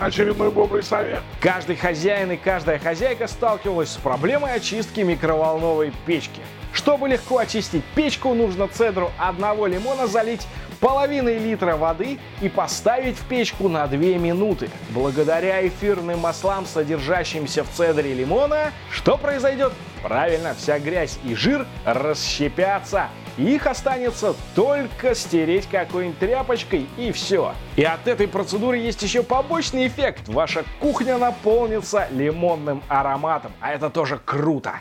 очередной бодрый совет. Каждый хозяин и каждая хозяйка сталкивалась с проблемой очистки микроволновой печки. Чтобы легко очистить печку, нужно цедру одного лимона залить половиной литра воды и поставить в печку на 2 минуты. Благодаря эфирным маслам, содержащимся в цедре лимона, что произойдет? Правильно, вся грязь и жир расщепятся. Их останется только стереть какой-нибудь тряпочкой, и все. И от этой процедуры есть еще побочный эффект. Ваша кухня наполнится лимонным ароматом, а это тоже круто.